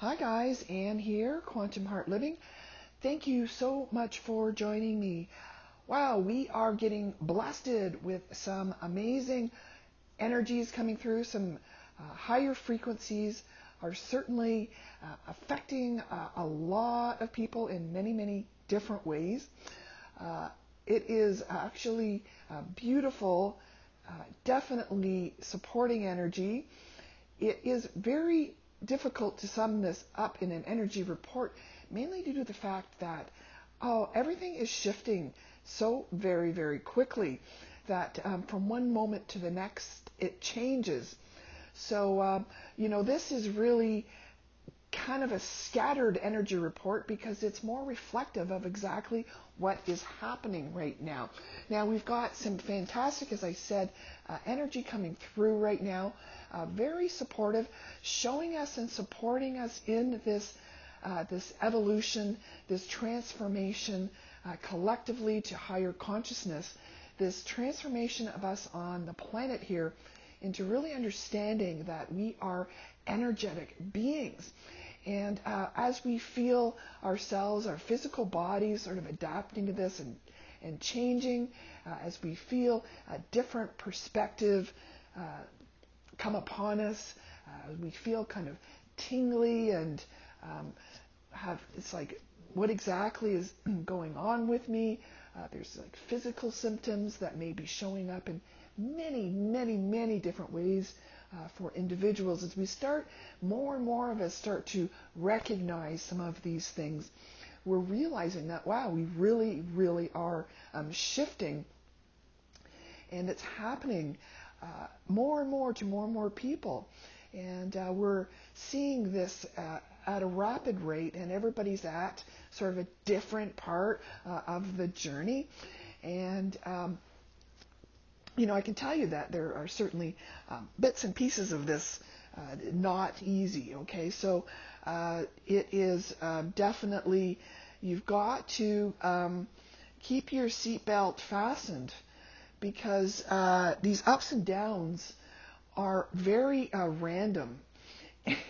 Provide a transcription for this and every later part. Hi guys, Anne here, Quantum Heart Living. Thank you so much for joining me. Wow, we are getting blasted with some amazing energies coming through. Some higher frequencies are certainly affecting a lot of people in many, many different ways. It is actually beautiful, definitely supporting energy. It is very difficult to sum this up in an energy report, mainly due to the fact that everything is shifting so very, very quickly that from one moment to the next it changes. So this is really kind of a scattered energy report because it's more reflective of exactly what is happening right now. Now we've got some fantastic, as I said, energy coming through right now, very supportive, showing us and supporting us in this this evolution, this transformation collectively to higher consciousness, this transformation of us on the planet here into really understanding that we are energetic beings. And as we feel ourselves, our physical bodies sort of adapting to this and changing, as we feel a different perspective come upon us, we feel kind of tingly and it's like, what exactly is going on with me? There's like physical symptoms that may be showing up in many, many, many different ways for individuals as we start, more and more of us start to recognize some of these things. We're realizing that, wow, we really, really are shifting, and it's happening more and more to more and more people. And we're seeing this at a rapid rate, and everybody's at sort of a different part of the journey. And I can tell you that there are certainly bits and pieces of this not easy, okay? So it is definitely, you've got to keep your seatbelt fastened, because these ups and downs are very random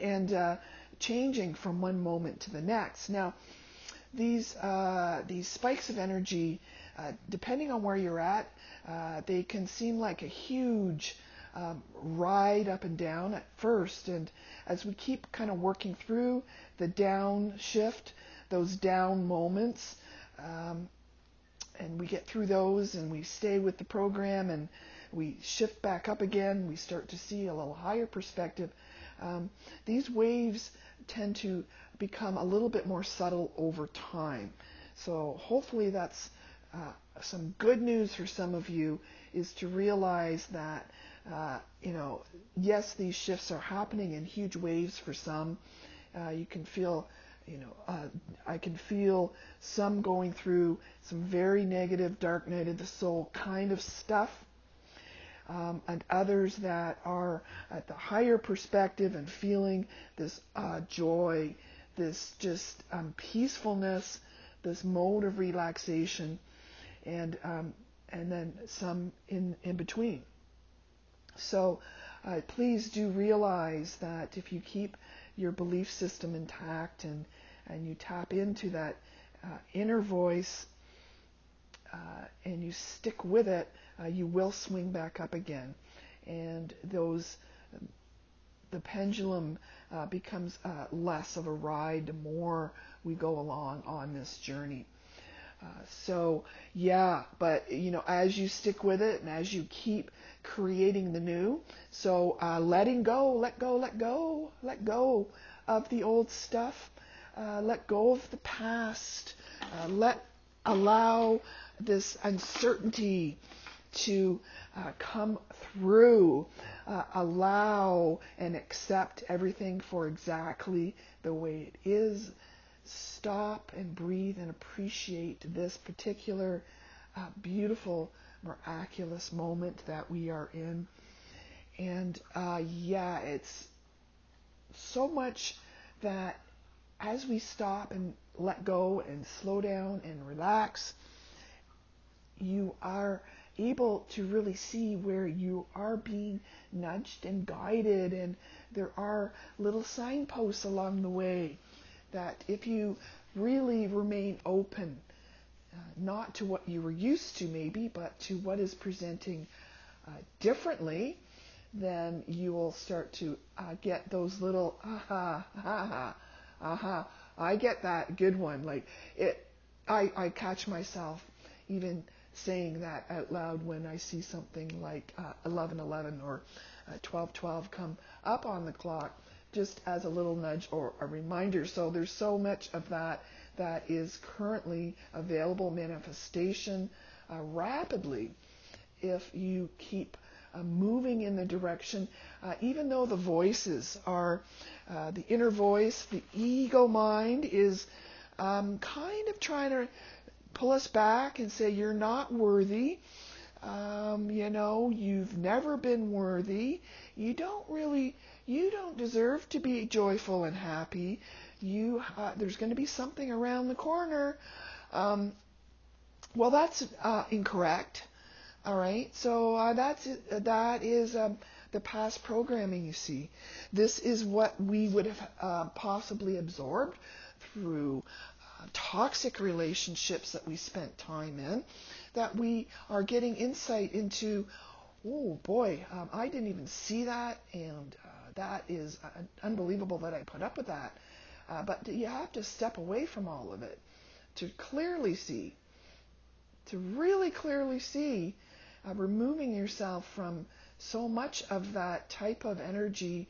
and changing from one moment to the next. Now, these spikes of energy, depending on where you're at, they can seem like a huge ride up and down at first. And as we keep kind of working through the down shift, those down moments, and we get through those and we stay with the program and we shift back up again, we start to see a little higher perspective. These waves tend to become a little bit more subtle over time. So hopefully that's some good news for some of you, is to realize that, yes, these shifts are happening in huge waves for some. You can feel, I can feel some going through some very negative, dark night of the soul kind of stuff. And others that are at the higher perspective and feeling this joy, this just peacefulness, this mode of relaxation, and then some in between. So please do realize that if you keep your belief system intact and you tap into that inner voice and you stick with it, you will swing back up again, and the pendulum becomes less of a ride the more we go along on this journey. So yeah, but as you stick with it and as you keep creating the new, so letting go, let go of the old stuff, let go of the past, allow this uncertainty to come through, allow and accept everything for exactly the way it is. Stop and breathe and appreciate this particular beautiful, miraculous moment that we are in. And yeah, it's so much that as we stop and let go and slow down and relax, you are able to really see where you are being nudged and guided, and there are little signposts along the way that if you really remain open, not to what you were used to maybe, but to what is presenting differently, then you will start to get those little, aha, aha, aha, I get that, good one. Like it, I catch myself even saying that out loud when I see something like 11:11 or 12:12 come up on the clock, just as a little nudge or a reminder. So there's so much of that that is currently available manifestation rapidly if you keep moving in the direction, even though the voices are, the inner voice, the ego mind is kind of trying to pull us back and say, you're not worthy, you've never been worthy, you don't deserve to be joyful and happy, there's going to be something around the corner, well, that's incorrect, all right, so that is the past programming, you see. This is what we would have possibly absorbed through toxic relationships that we spent time in, that we are getting insight into, oh boy, I didn't even see that, and that is unbelievable that I put up with that. But you have to step away from all of it to clearly see, to really clearly see, removing yourself from so much of that type of energy.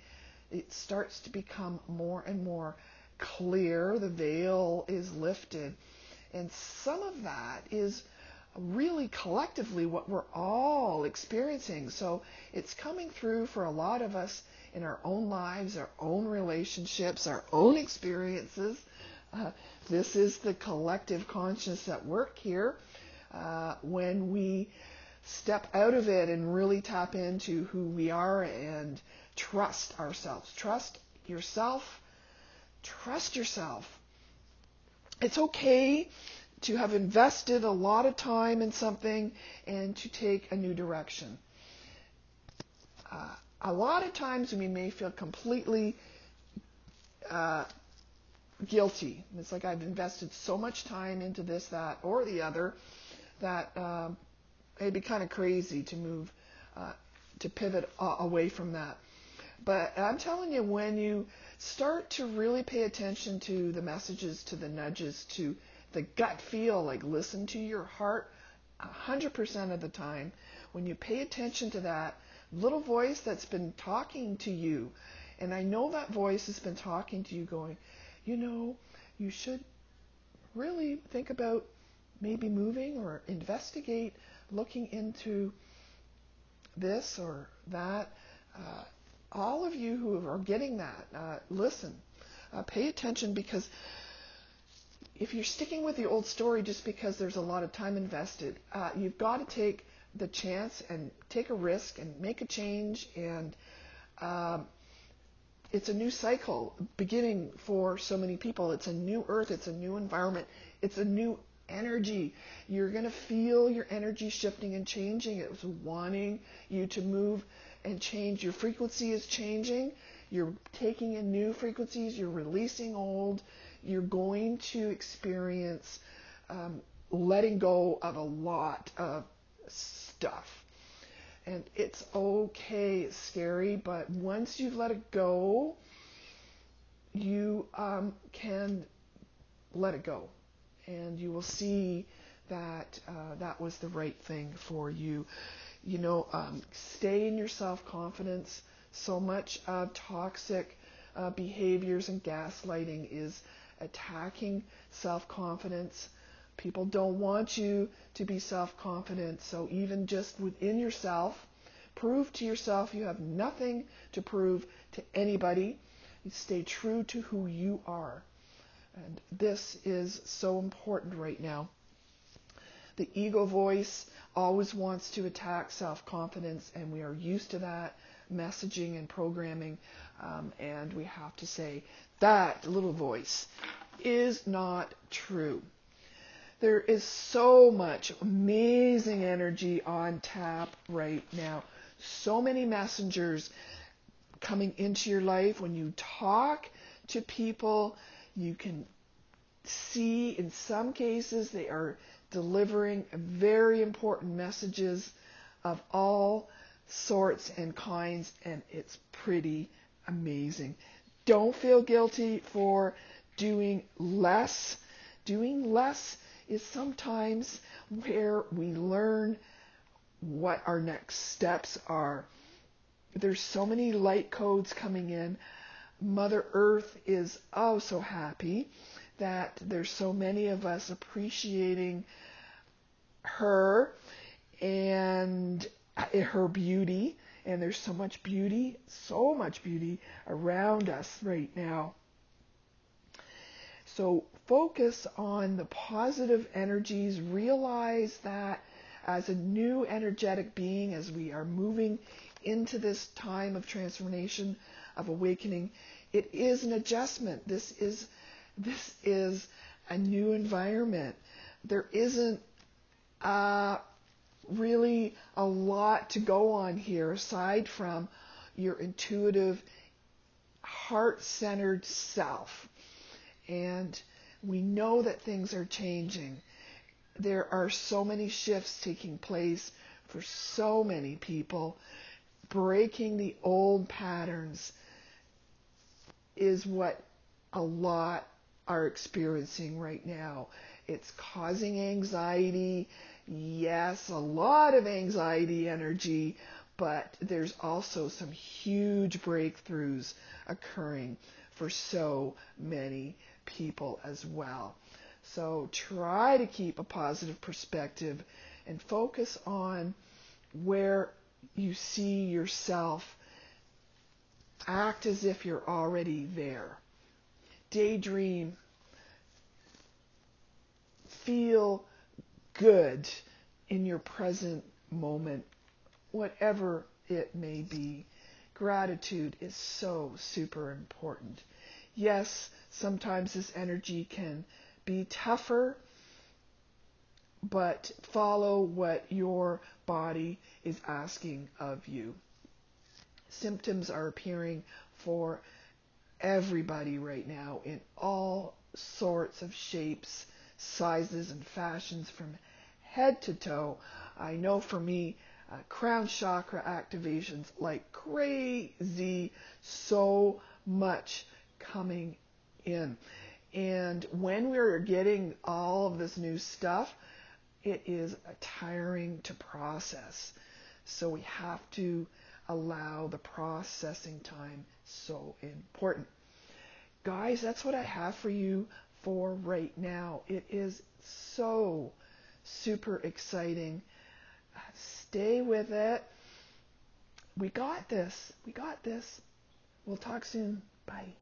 It starts to become more and more clear, the veil is lifted, and some of that is really collectively what we're all experiencing. So it's coming through for a lot of us in our own lives, our own relationships, our own experiences. This is the collective consciousness at work here. When we step out of it and really tap into who we are and trust ourselves, trust yourself. It's okay to have invested a lot of time in something and to take a new direction. A lot of times we may feel completely guilty. It's like, I've invested so much time into this, that, or the other, that it'd be kind of crazy to move, to pivot away from that. But I'm telling you, when you start to really pay attention to the messages, to the nudges, to the gut feel, like listen to your heart 100% of the time, when you pay attention to that little voice that's been talking to you, and I know that voice has been talking to you going, you should really think about maybe moving or investigate, looking into this or that. All of you who are getting that, listen, pay attention, because if you're sticking with the old story just because there's a lot of time invested, you've got to take the chance and take a risk and make a change, and it's a new cycle beginning for so many people. It's a new earth, it's a new environment, it's a new energy. You're going to feel your energy shifting and changing. It was wanting you to move and change. Your frequency is changing. You're taking in new frequencies. You're releasing old. You're going to experience letting go of a lot of stuff. And it's okay. It's scary. But once you've let it go, you can let it go. And you will see that that was the right thing for you. Stay in your self-confidence. So much toxic behaviors and gaslighting is attacking self-confidence. People don't want you to be self-confident. So even just within yourself, prove to yourself you have nothing to prove to anybody. You stay true to who you are. And this is so important right now. The ego voice always wants to attack self-confidence, and we are used to that messaging and programming, and we have to say that little voice is not true. There is so much amazing energy on tap right now. So many messengers coming into your life. When you talk to people, you can see in some cases they are delivering very important messages of all sorts and kinds, and it's pretty amazing. Don't feel guilty for doing less. Doing less is sometimes where we learn what our next steps are. There's so many light codes coming in. Mother Earth is oh so happy that there's so many of us appreciating her and her beauty, and there's so much beauty around us right now. So focus on the positive energies. Realize that as a new energetic being, as we are moving into this time of transformation, of awakening, it is an adjustment. This is a new environment. There isn't really a lot to go on here aside from your intuitive, heart-centered self. And we know that things are changing. There are so many shifts taking place for so many people. Breaking the old patterns is what a lot are experiencing right now. It's causing anxiety. Yes, a lot of anxiety energy, but there's also some huge breakthroughs occurring for so many people as well. So try to keep a positive perspective and focus on where you see yourself. Act as if you're already there. Daydream. Feel good in your present moment, whatever it may be. Gratitude is so super important. Yes, sometimes this energy can be tougher, but follow what your body is asking of you. Symptoms are appearing for everybody right now in all sorts of shapes, sizes, and fashions from head to toe. I know for me, crown chakra activations like crazy, so much coming in. And when we're getting all of this new stuff, it is tiring to process. So we have to allow the processing time, so important. Guys, that's what I have for you for right now. It is so super exciting. Stay with it. We got this. We'll talk soon. Bye.